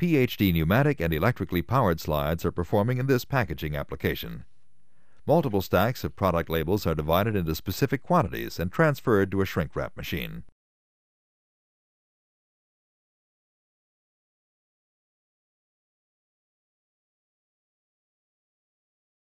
PHD pneumatic and electrically powered slides are performing in this packaging application. Multiple stacks of product labels are divided into specific quantities and transferred to a shrink-wrap machine.